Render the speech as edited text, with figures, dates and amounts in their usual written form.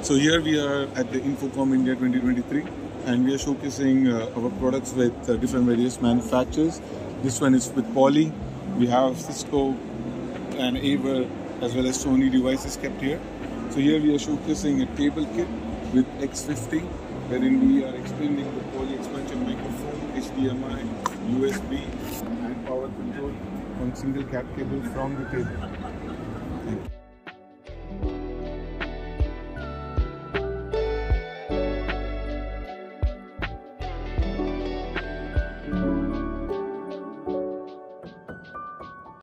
So here we are at the Infocomm India 2023 and we are showcasing our products with different various manufacturers. This one is with Poly, we have Cisco and Aver as well as Sony devices kept here. So here we are showcasing a table kit with X50, wherein we are explaining the Poly expansion microphone, HDMI, USB and power control on single cap cable from the table.